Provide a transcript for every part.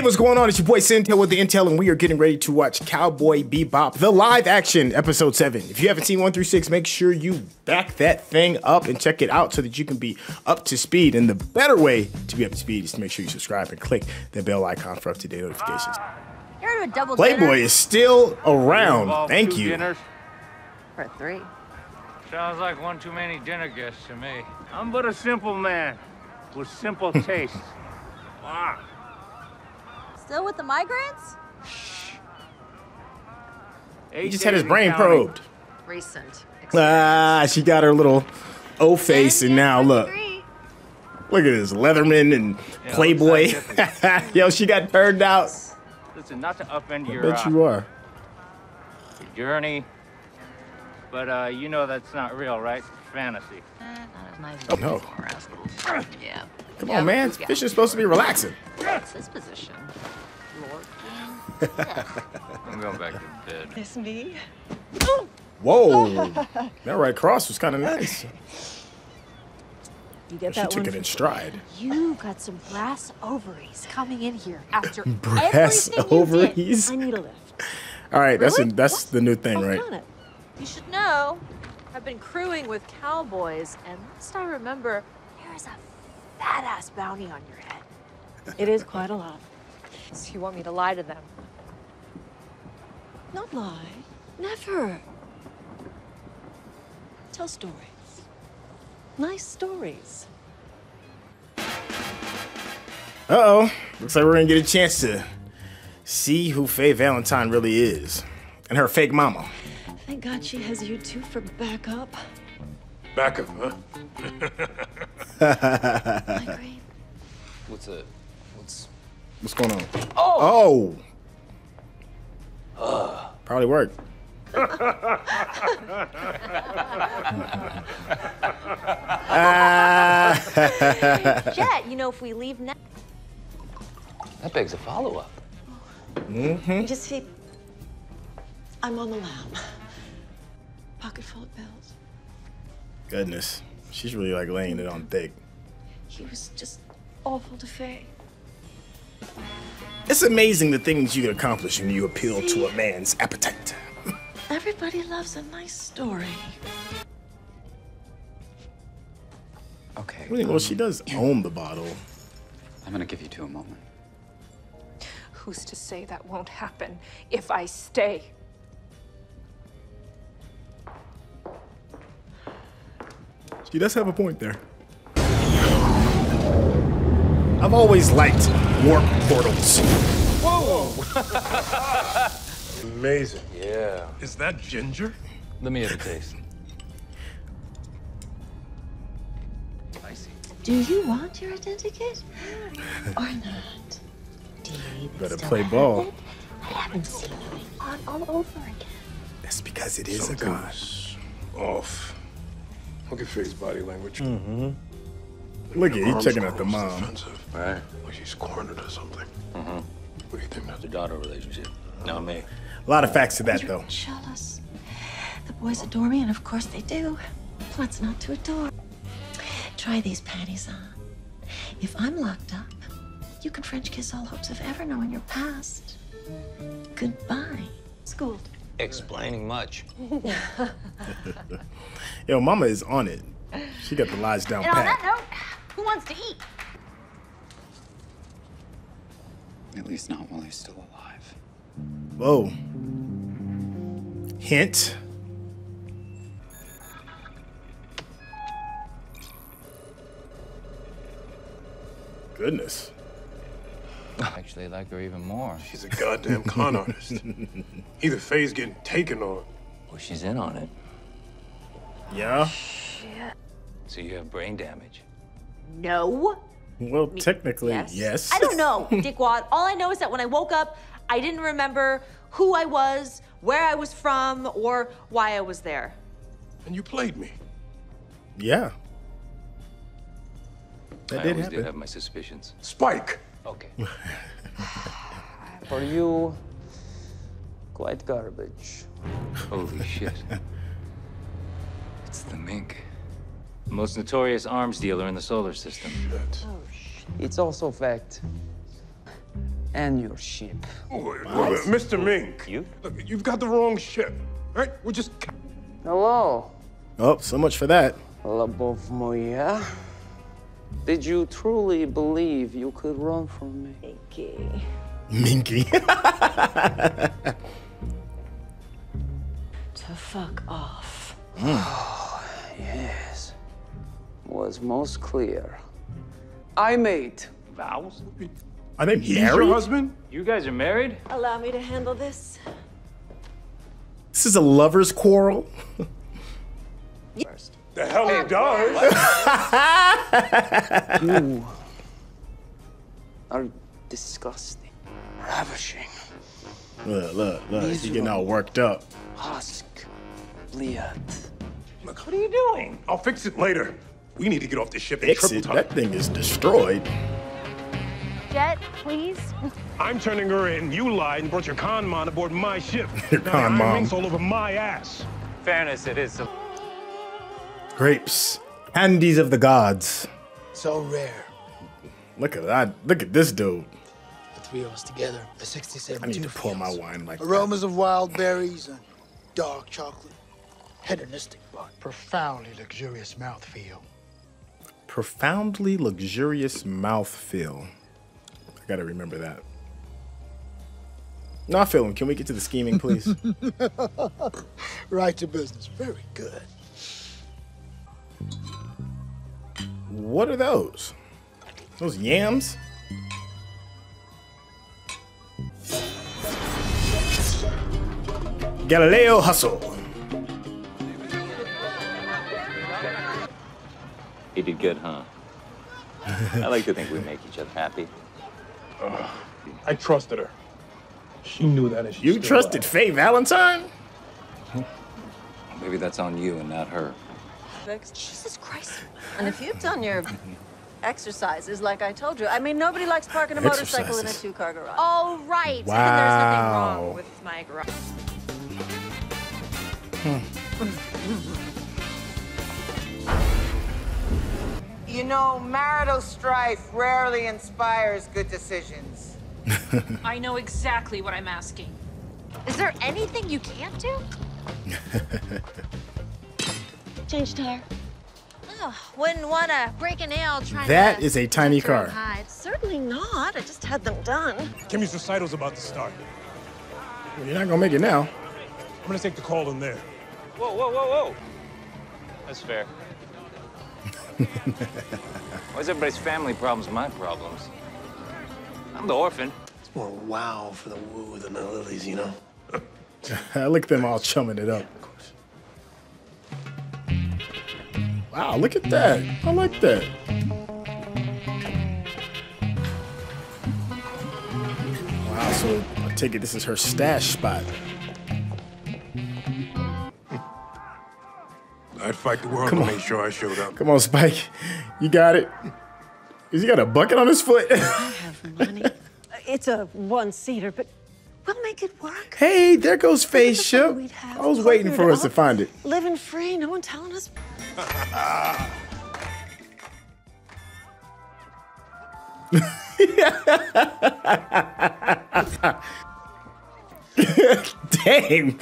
Hey, what's going on? It's your boy Sintel with the Intel, and we are getting ready to watch Cowboy Bebop, the live action episode 7. If you haven't seen 1 through 6, make sure you back that thing up and check it out so that you can be up to speed. And the better way to be up to speed is to make sure you subscribe and click the bell icon for up-to-date notifications. Playboy is still around. Thank you. For 3. Sounds like one too many dinner guests to me. I'm but a simple man with simple tastes. Wow. Still with the migrants? Shh. He just had his brain probed. Recent. Ah, she got her little O face, and now look. Look at this Leatherman and Playboy. Yo, she got turned out. Listen, not to upend your. I bet you are. Your journey. But you know that's not real, right? Fantasy. Not as nice as rascals. Yeah. Come on, man. Fish is supposed to be relaxing. What's his position? Lord King? Yeah. I'm going back to bed. It's me. Oh. Whoa. That right cross was kind of nice. You get that she took it in stride. You got some brass ovaries coming in here after brass ovaries. I need a lift. All right, really? that's the new thing, right? You should know, I've been crewing with cowboys, and last I remember, there is a fat-ass bounty on your head. It is quite a lot. So you want me to lie to them? Not lie. Never. Tell stories. Nice stories. Uh-oh. Looks like we're going to get a chance to see who Faye Valentine really is. And her fake mama. Thank God she has you two for backup. Backup, huh? Migraine. What's going on? Oh! Oh. Probably worked. Jet, you know, if we leave now, that begs a follow-up. You just see, I'm on the lam. Pocket full of bills. Goodness, she's really like laying it on thick. He was just awful to Faye. It's amazing the things you can accomplish when you appeal to a man's appetite. Everybody loves a nice story. Okay. Well, she does own the bottle. I'm gonna give you two a moment. Who's to say that won't happen if I stay? She does have a point there. I've always liked warp portals. Whoa! Amazing. Yeah. Is that ginger? Let me have a taste. I see. Do you want your identikit or not? Do you better play ball. It? I haven't seen you on all over again. That's because it is sometimes a god. Off. Look at Faye's body language. Look at you checking out the mom. Defensive. Right. Like she's cornered or something. What do you think about the daughter relationship? Not me. A lot of facts to that, though. Jealous. The boys adore me, and of course they do. What's not to adore? Try these panties on. If I'm locked up, you can French kiss all hopes of ever knowing your past. Goodbye. Schooled. Explaining much. Yo, mama is on it. She got the lies down pat. And on that note, who wants to eat? At least not while he's still alive. Whoa. Hint. Goodness. Actually, I like her even more. She's a goddamn con artist. Either Faye's getting taken or... Well, she's in on it. Yeah? Shit. So you have brain damage? No. Well, technically, yes. I don't know, dickwad. All I know is that when I woke up, I didn't remember who I was, where I was from, or why I was there. And you played me. Yeah. That did happen. I always did have my suspicions. Spike! Okay. For you, quite garbage. Holy shit. It's the mink. The most notorious arms dealer in the solar system. Shit. Oh, shit. It's also fact. and your ship. Oh, Mr. Mink. You? Look, you've got the wrong ship, right? We're just... Hello. Oh, so much for that. Labov Moya. Did you truly believe you could run from me? Minky. Minky. To fuck off. Oh, yes. Was most clear. I made vows. Are they married? Your husband? You guys are married? Allow me to handle this. This is a lover's quarrel. First. The hell he does. You are disgusting, ravishing. Look, he's getting all worked up. Husk, Liat. Look, what are you doing? I'll fix it later. We need to get off this ship in triple time. That thing is destroyed. Jet, please. I'm turning her in. You lied and brought your con mon aboard my ship. Your con mon. Rings all over my ass. Fairness, it is. Grapes, candies of the gods. So rare. Look at that. Look at this dude. The three of us together. A 67. I need to pour my wine like aromas that. Of wild berries and dark chocolate. Hedonistic, but profoundly luxurious mouthfeel. Profoundly luxurious mouthfeel. I gotta remember that. Not feeling. Can we get to the scheming, please? Right to business. Very good. What are those? Those yams? Galileo Hustle. He did good, huh? I like to think we make each other happy. I trusted her. She knew that as she You trusted alive. Faye Valentine? Maybe that's on you and not her. Jesus Christ. And if you've done your exercises, like I told you, I mean, nobody likes parking a motorcycle in a two-car garage. All right. Wow. And there's nothing wrong with my garage. You know, marital strife rarely inspires good decisions. I know exactly what I'm asking. Is there anything you can't do? Change tire. Oh, wouldn't want to break a nail trying That is a tiny car. Hide. Certainly not. I just had them done. Kimmy's recital's about to start. Well, you're not going to make it now. I'm going to take the call in there. Whoa, whoa, whoa, whoa. That's fair. Why is everybody's family problems my problems? I'm the orphan. It's more wow for the woo than the lilies, you know? I look at them all chumming it up. Wow, look at that. I like that. Wow, so I take it this is her stash spot. I'd fight the world to make sure I showed up. Come on, Spike. You got it. He's got a bucket on his foot. I have money. It's a one-seater, but we'll make it work. Hey, there goes Faye's ship. I was waiting for us to find it. Living free, no one telling us. Dang.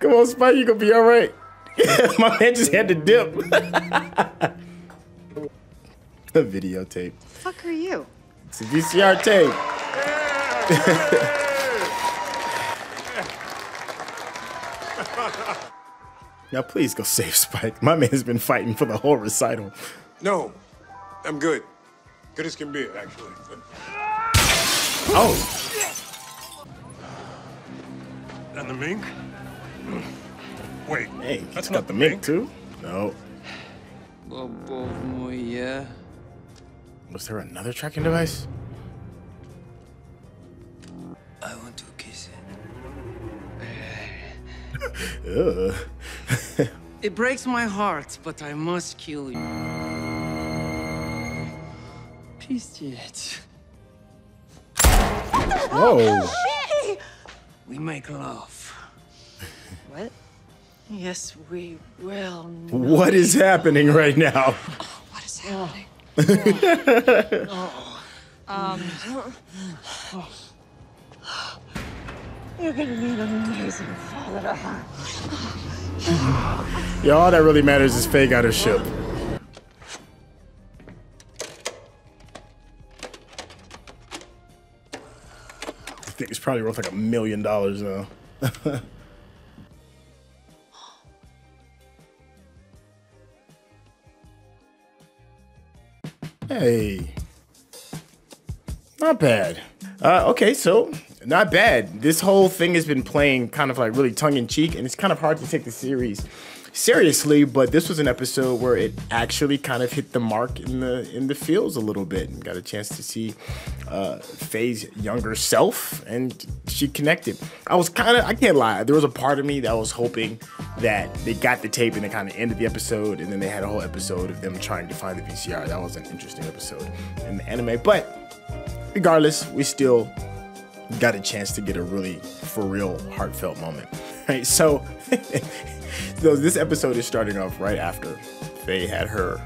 Come on, Spike, you gonna be all right. My man just had to dip. A videotape. The fuck are you? It's a VCR tape. Now please go save Spike. My man's been fighting for the whole recital. No, I'm good. Good as can be, actually. Oh. And the mink? Wait, hey, that's not the mink, too? No. Yeah. Was there another tracking device? I want to kiss it. It breaks my heart, but I must kill you. Peace yet. Whoa. We make love. What? Yes, we will. What is happening right now? Oh, what is happening? Oh. Oh. You're gonna need an amazing father. Yeah, all that really matters is Faye got her ship. I think it's probably worth like $1 million now. Hey, not bad. Okay, so not bad. This whole thing has been playing kind of like really tongue-in-cheek, and it's kind of hard to take the series seriously, but this was an episode where it actually kind of hit the mark in the feels a little bit, and got a chance to see Faye's younger self, and she connected. I can't lie, there was a part of me that was hoping that they got the tape and they kind of ended the episode, and then they had a whole episode of them trying to find the VCR. That was an interesting episode in the anime, but regardless, we still got a chance to get a really, for real, heartfelt moment. Right, so, so this episode is starting off right after Faye had her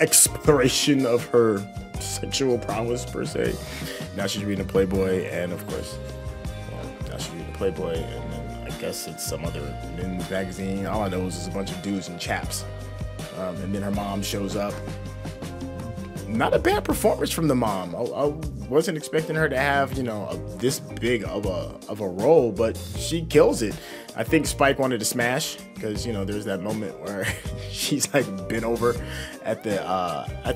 exploration of her sexual prowess, per se. Now she's reading a Playboy, and of course, now she's reading a Playboy, and then I guess it's some other men's magazine. All I know is there's a bunch of dudes and chaps. And then her mom shows up. Not a bad performance from the mom. I wasn't expecting her to have, you know, this big of a role, but she kills it. I think Spike wanted to smash because, you know, there's that moment where she's like bent over at the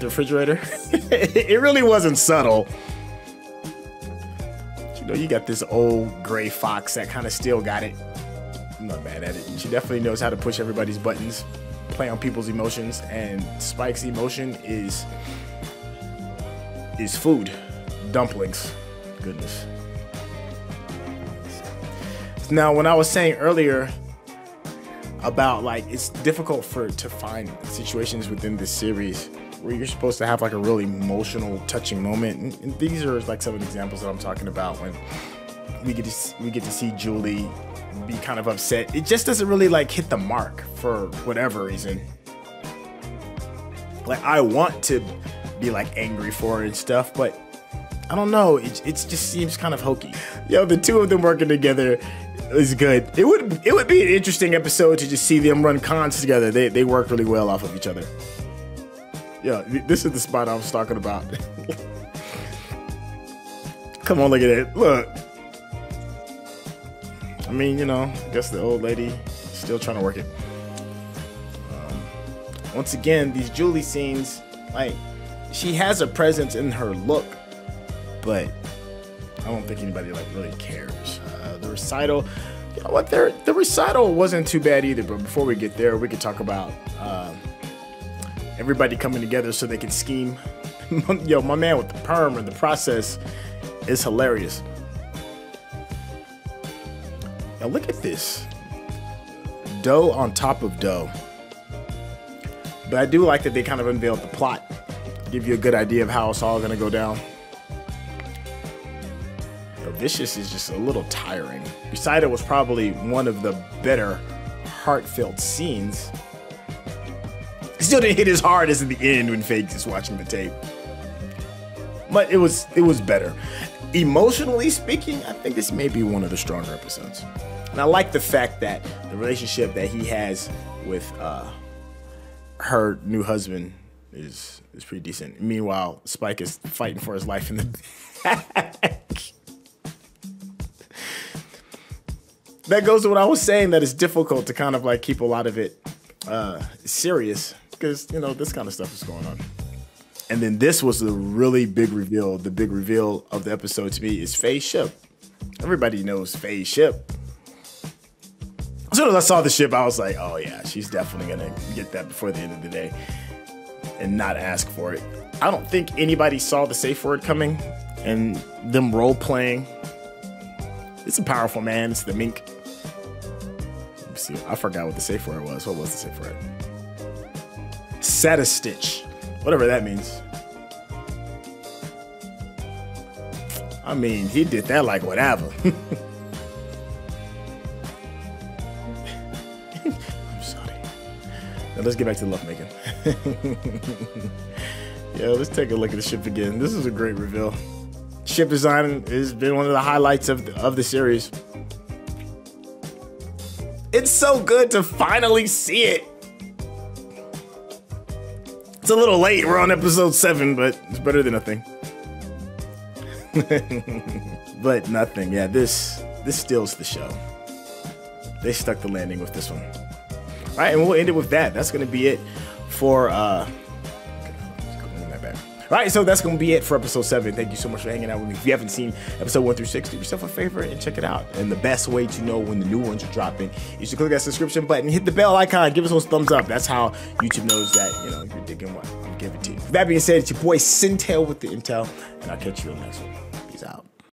refrigerator. It really wasn't subtle. You know, you got this old gray fox that kind of still got it. I'm not bad at it. She definitely knows how to push everybody's buttons, play on people's emotions, and Spike's emotion is food. Dumplings. Goodness. Now, when I was saying earlier about like it's difficult to find situations within this series where you're supposed to have like a really emotional, touching moment, and these are like some of the examples that I'm talking about when we get to see Julie be kind of upset. It just doesn't really like hit the mark for whatever reason. Like I want to be like angry for it and stuff, but I don't know, it just seems kind of hokey. Yo, the two of them working together is good. It would be an interesting episode to just see them run cons together. They work really well off of each other. Yo, this is the spot I was talking about. Come on, look at it. Look. I mean, you know, I guess the old lady still trying to work it. Once again, these Julie scenes, like, she has a presence in her look, but I don't think anybody like really cares. The recital, you know what? The recital wasn't too bad either. But before we get there, we could talk about everybody coming together so they can scheme. Yo, my man with the perm and the process is hilarious. Now look at this, dough on top of dough. But I do like that they kind of unveiled the plot, give you a good idea of how it's all gonna go down. Vicious is just a little tiring. Recital was probably one of the better heartfelt scenes. Still didn't hit as hard as in the end when Faye's is watching the tape. But it was better. Emotionally speaking, I think this may be one of the stronger episodes. And I like the fact that the relationship that he has with her new husband is pretty decent. Meanwhile, Spike is fighting for his life in the back. That goes to what I was saying, that it's difficult to kind of like keep a lot of it serious because, you know, this kind of stuff is going on. And then this was the really big reveal. The big reveal of the episode to me is Faye's ship. Everybody knows Faye's ship. As soon as I saw the ship, I was like, oh yeah, she's definitely going to get that before the end of the day and not ask for it. I don't think anybody saw the safe word coming and them role playing. It's a powerful man. It's the mink. See, I forgot what the safe word was. What was the safe word? Satistitch. Whatever that means. I mean, he did that like whatever. I'm sorry. Now let's get back to the lovemaking. Yeah, let's take a look at the ship again. This is a great reveal. Ship design has been one of the highlights of the series. It's so good to finally see it. It's a little late. We're on episode 7, but it's better than nothing. But nothing. Yeah, this steals the show. They stuck the landing with this one. All right, and we'll end it with that. That's going to be it for... All right, so that's going to be it for episode 7. Thank you so much for hanging out with me. If you haven't seen episode 1 through 6, do yourself a favor and check it out. And the best way to know when the new ones are dropping is to click that subscription button, hit the bell icon, give us those thumbs up. That's how YouTube knows that, you know, you're digging what we give it to you. With that being said, it's your boy Sintel with the Intel, and I'll catch you on the next one.